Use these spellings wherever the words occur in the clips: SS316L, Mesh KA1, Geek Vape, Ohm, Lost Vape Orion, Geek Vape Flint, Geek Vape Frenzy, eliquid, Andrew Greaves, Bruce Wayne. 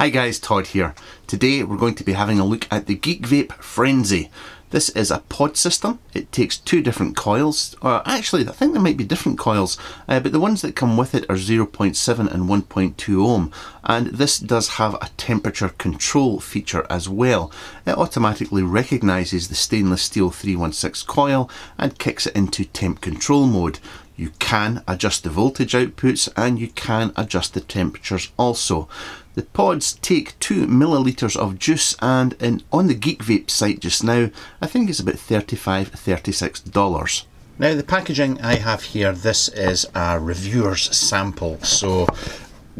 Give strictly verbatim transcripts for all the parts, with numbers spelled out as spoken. Hi guys, Todd here. Today we're going to be having a look at the Geek Vape Frenzy. This is a pod system. It takes two different coils, or actually I think there might be different coils, uh, but the ones that come with it are zero point seven and one point two ohm, and this does have a temperature control feature as well. It automatically recognises the stainless steel three one six coil and kicks it into temp control mode. You can adjust the voltage outputs and you can adjust the temperatures also. The pods take two millilitres of juice, and in, on the Geek Vape site just now, I think it's about thirty-five dollars, thirty-six dollars. Now the packaging I have here, this is a reviewer's sample, so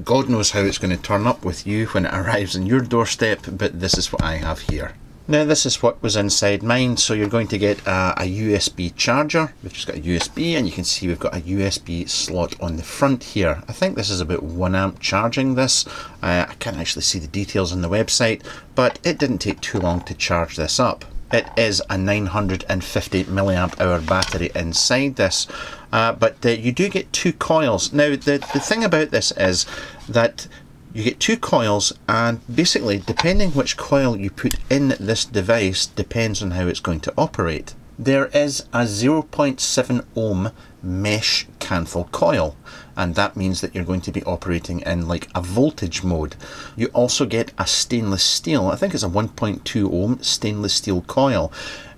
God knows how it's going to turn up with you when it arrives on your doorstep, but this is what I have here. Now this is what was inside mine. So you're going to get a, a U S B charger. We've just got a U S B, and you can see we've got a U S B slot on the front here. I think this is about one amp charging this. Uh, I can't actually see the details on the website, but it didn't take too long to charge this up. It is a nine hundred fifty milliamp hour battery inside this, uh, but uh, you do get two coils. Now the, the thing about this is that you get two coils, and basically depending which coil you put in this device depends on how it's going to operate. There is a zero point seven ohm mesh canthal coil, and that means that you're going to be operating in like a voltage mode. You also get a stainless steel, I think it's a one point two ohm stainless steel coil.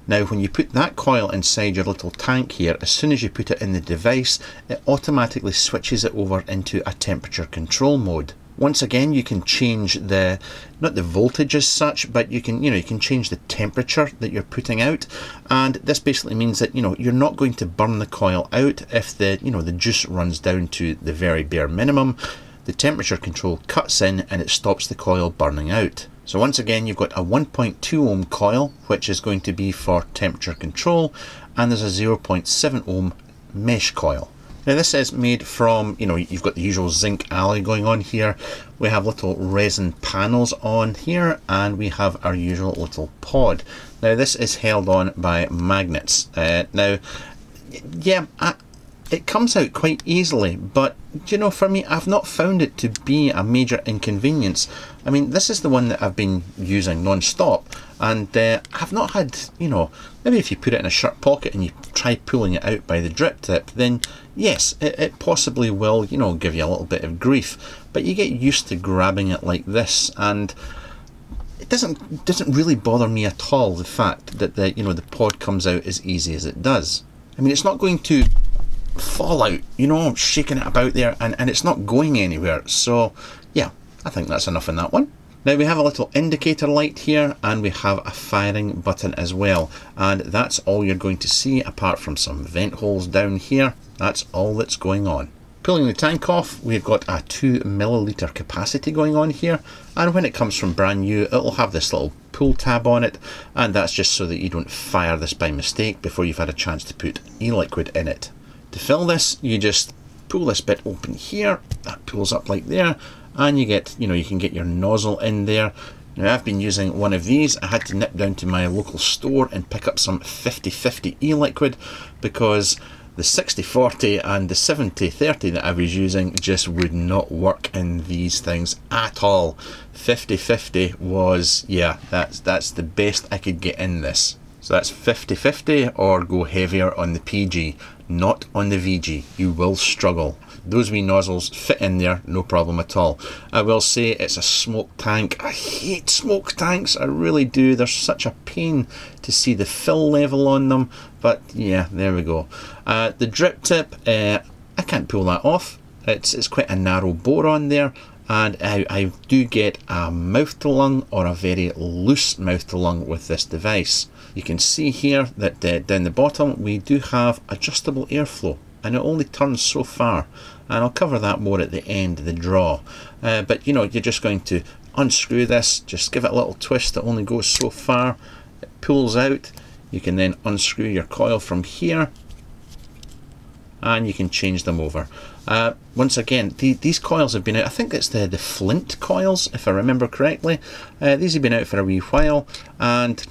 Now when you put that coil inside your little tank here, as soon as you put it in the device, it automatically switches it over into a temperature control mode. Once again, you can change the, not the voltage as such, but you can, you know, you can change the temperature that you're putting out, and this basically means that, you know, you're not going to burn the coil out if the, you know, the juice runs down to the very bare minimum. The temperature control cuts in and it stops the coil burning out. So once again, you've got a one point two ohm coil, which is going to be for temperature control, and there's a zero point seven ohm mesh coil. Now this is made from, you know, you've got the usual zinc alloy going on here. We have little resin panels on here, and we have our usual little pod. Now this is held on by magnets. Uh, now, yeah, I, it comes out quite easily, but you know, for me, I've not found it to be a major inconvenience. I mean, this is the one that I've been using non-stop, and uh, I've not had, you know, maybe if you put it in a shirt pocket and you try pulling it out by the drip tip, then yes, it, it possibly will, you know, give you a little bit of grief, but you get used to grabbing it like this, and it doesn't doesn't really bother me at all, the fact that the, you know, the pod comes out as easy as it does. I mean, it's not going to fall out, you know, I'm shaking it about there, and, and it's not going anywhere. So yeah, I think that's enough on that one. Now we have a little indicator light here, and we have a firing button as well, and that's all you're going to see apart from some vent holes down here. That's all that's going on. Pulling the tank off, we've got a two milliliter capacity going on here, and when it comes from brand new, it'll have this little pull tab on it, and that's just so that you don't fire this by mistake before you've had a chance to put e-liquid in it. To fill this, you just pull this bit open here, that pulls up like there, and you get, you know, you can get your nozzle in there. Now I've been using one of these. I had to nip down to my local store and pick up some fifty fifty e-liquid, because the sixty forty and the seventy thirty that I was using just would not work in these things at all. fifty fifty was, yeah, that's, that's the best I could get in this. So that's fifty fifty, or go heavier on the P G, not on the V G. You will struggle. Those wee nozzles fit in there, no problem at all. I will say it's a smoke tank. I hate smoke tanks, I really do. They're such a pain to see the fill level on them, but yeah, there we go. Uh, the drip tip, uh, I can't pull that off. It's, it's quite a narrow bore on there, and I, I do get a mouth to lung, or a very loose mouth to lung with this device. You can see here that uh, down the bottom we do have adjustable airflow, and it only turns so far, and I'll cover that more at the end of the draw. Uh, but you know, you're just going to unscrew this, just give it a little twist that only goes so far, it pulls out. You can then unscrew your coil from here, and you can change them over. Uh, once again, the, these coils have been out, I think it's the, the Flint coils, if I remember correctly. Uh, these have been out for a wee while, and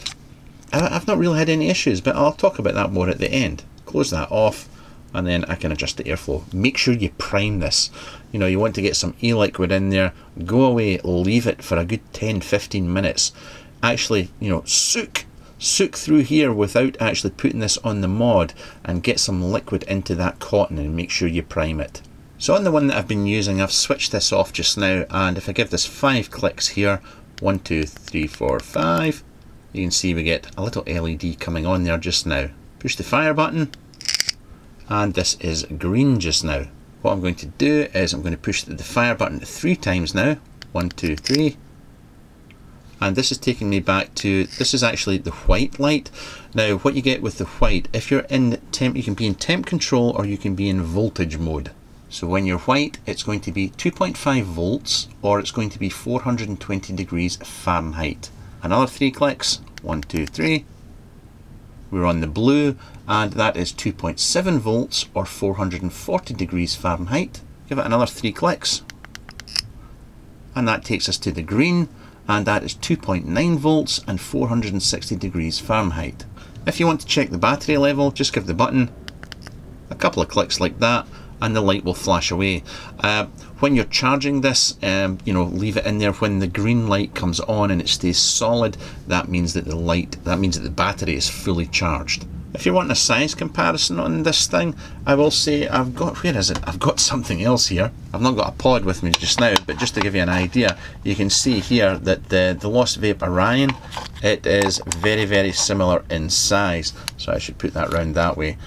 I've not really had any issues, but I'll talk about that more at the end. Close that off, and then I can adjust the airflow. Make sure you prime this. You know, you want to get some e-liquid in there, go away, leave it for a good ten to fifteen minutes. Actually, you know, soak, soak through here without actually putting this on the mod, and get some liquid into that cotton and make sure you prime it. So on the one that I've been using, I've switched this off just now, and if I give this five clicks here, one, two, three, four, five, you can see we get a little L E D coming on there just now. Push the fire button, and this is green just now. What I'm going to do is I'm going to push the fire button three times now. One, two, three. And this is taking me back to, this is actually the white light. Now what you get with the white, if you're in temp, you can be in temp control or you can be in voltage mode. So when you're white, it's going to be two point five volts or it's going to be four hundred twenty degrees Fahrenheit. Another three clicks, one, two, three. We're on the blue, and that is two point seven volts or four hundred forty degrees Fahrenheit. Give it another three clicks, and that takes us to the green, and that is two point nine volts and four hundred sixty degrees Fahrenheit. If you want to check the battery level, just give the button a couple of clicks like that, and the light will flash away. Uh, when you're charging this, um, you know, leave it in there. When the green light comes on and it stays solid, that means that the light, that means that the battery is fully charged. If you want a size comparison on this thing, I will say I've got, where is it? I've got something else here. I've not got a pod with me just now, but just to give you an idea, you can see here that the, the Lost Vape Orion, it is very, very similar in size. So I should put that round that way.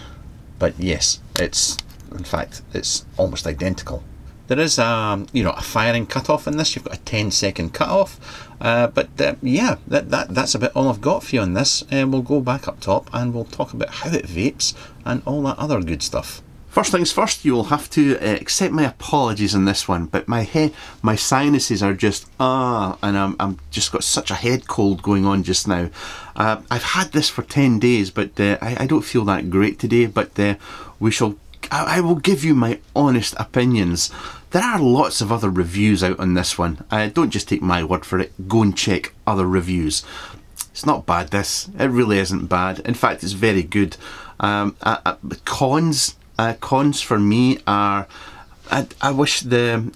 But yes, it's, in fact, it's almost identical. There is a, you know, a firing cutoff in this. You've got a ten second cutoff, uh, but uh, yeah, that, that that's about all I've got for you on this. And um, we'll go back up top and we'll talk about how it vapes and all that other good stuff. First things first, you'll have to uh, accept my apologies on this one, but my head, my sinuses are just ah, uh, and I'm, I'm just got such a head cold going on just now. Uh, I've had this for ten days, but uh, I, I don't feel that great today. But uh, we shall. I will give you my honest opinions. There are lots of other reviews out on this one. Uh, don't just take my word for it. Go and check other reviews. It's not bad, this. It really isn't bad. In fact, it's very good. Um, uh, uh, cons, uh, cons for me are, I, I wish the,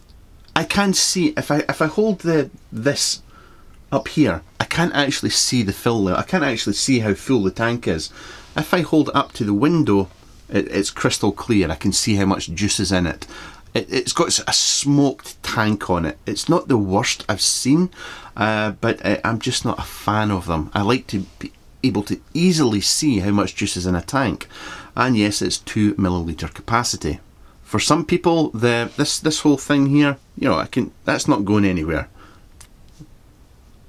I can't see, if I, if I hold the this up here, I can't actually see the fill there. I can't actually see how full the tank is. If I hold it up to the window, it's crystal clear. I can see how much juice is in it. it it's got a smoked tank on it. It's not the worst I've seen, uh, but I, I'm just not a fan of them. I like to be able to easily see how much juice is in a tank. And yes, it's two milliliter capacity. For some people, the this this whole thing here, you know, I can that's not going anywhere.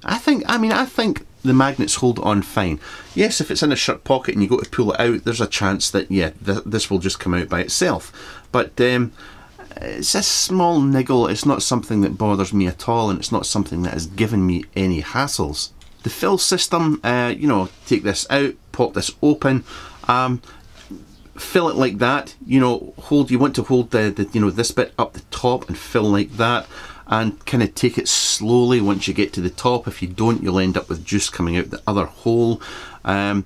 I think. I mean, I think. The magnets hold on fine. Yes, if it's in a shirt pocket and you go to pull it out, there's a chance that, yeah, th this will just come out by itself. But um, it's a small niggle. It's not something that bothers me at all, and it's not something that has given me any hassles. The fill system, uh, you know, take this out, pop this open, um, fill it like that. You know, hold. You want to hold the, the you know, this bit up the top and fill like that, and kind of take it slowly once you get to the top. If you don't, you'll end up with juice coming out the other hole. Um,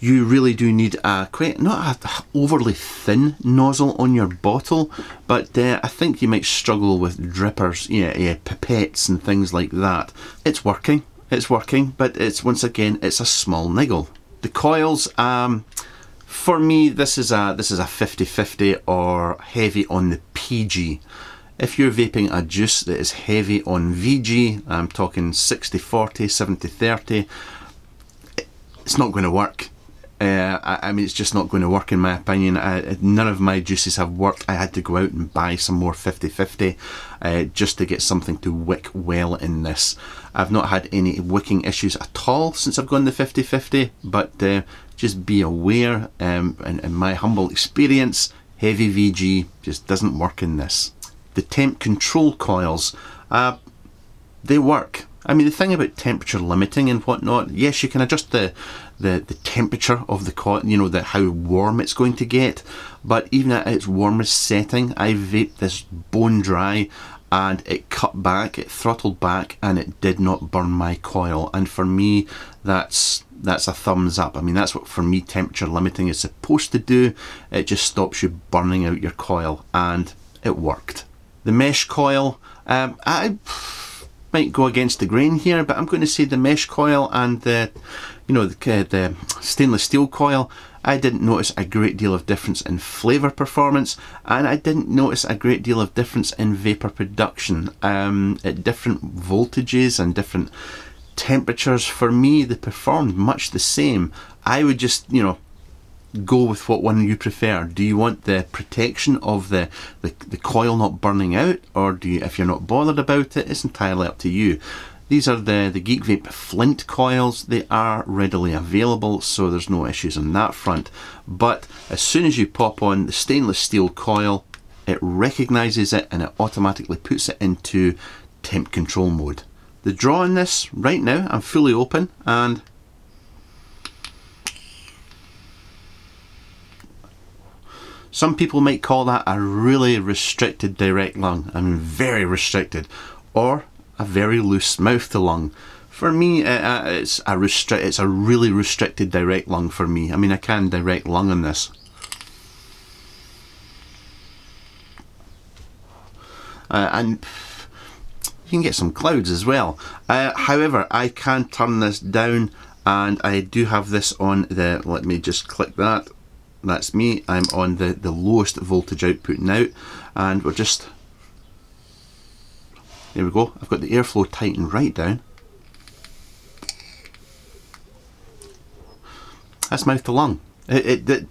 you really do need a quite, not an overly thin nozzle on your bottle, but uh, I think you might struggle with drippers, yeah, yeah, pipettes and things like that. It's working, it's working, but it's, once again, it's a small niggle. The coils, um, for me, this is a this is a fifty fifty or heavy on the P G. If you're vaping a juice that is heavy on V G, I'm talking sixty forty, seventy thirty, it's not going to work. Uh, I, I mean, it's just not going to work in my opinion. I, none of my juices have worked. I had to go out and buy some more fifty fifty uh, just to get something to wick well in this. I've not had any wicking issues at all since I've gone the fifty fifty, but uh, just be aware, um, in, in my humble experience, heavy V G just doesn't work in this. The temp control coils, uh, they work. I mean, the thing about temperature limiting and whatnot, yes, you can adjust the the, the temperature of the cotton, you know, the, how warm it's going to get, but even at its warmest setting, I vape this bone dry, and it cut back, it throttled back, and it did not burn my coil. And for me, that's that's a thumbs up. I mean, that's what for me temperature limiting is supposed to do. It just stops you burning out your coil, and it worked. The mesh coil, um, I might go against the grain here, but I'm going to say the mesh coil and the, you know, the, uh, the stainless steel coil, I didn't notice a great deal of difference in flavour performance, and I didn't notice a great deal of difference in vapour production. Um, at different voltages and different temperatures, for me, they performed much the same. I would just, you know, go with what one you prefer. Do you want the protection of the, the, the coil not burning out, or do you, if you're not bothered about it, it's entirely up to you. These are the, the Geek Vape Flint coils. They are readily available, so there's no issues on that front. But as soon as you pop on the stainless steel coil, it recognises it and it automatically puts it into temp control mode. The draw on this right now, I'm fully open, and some people might call that a really restricted direct lung. I mean, very restricted, or a very loose mouth to lung. For me, uh, it's a restrict. It's a really restricted direct lung for me. I mean, I can direct lung on this. Uh, and you can get some clouds as well. Uh, however, I can turn this down, and I do have this on the, let me just click that. That's me, I'm on the, the lowest voltage output now, and we're just, there we go, I've got the airflow tightened right down. That's mouth to lung. It, it, it,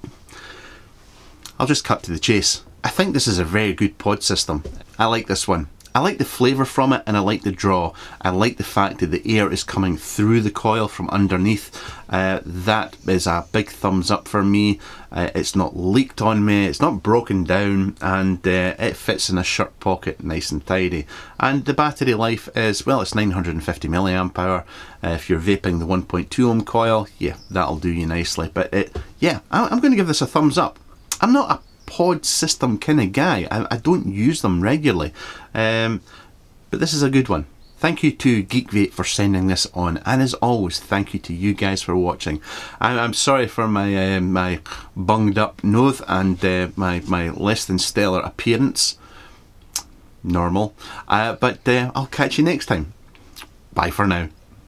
I'll just cut to the chase. I think this is a very good pod system. I like this one. I like the flavour from it, and I like the draw. I like the fact that the air is coming through the coil from underneath. Uh, that is a big thumbs up for me. Uh, it's not leaked on me, it's not broken down, and uh, it fits in a shirt pocket nice and tidy. And the battery life is, well, it's nine hundred fifty milliamp hour. Uh, if you're vaping the one point two ohm coil, yeah, that'll do you nicely. But it, yeah, I'm going to give this a thumbs up. I'm not a pod system kind of guy. I, I don't use them regularly, um, but this is a good one. Thank you to Geek Vape for sending this on, and as always, thank you to you guys for watching. I, I'm sorry for my uh, my bunged up nose and uh, my my less than stellar appearance. Normal, uh, but uh, I'll catch you next time. Bye for now.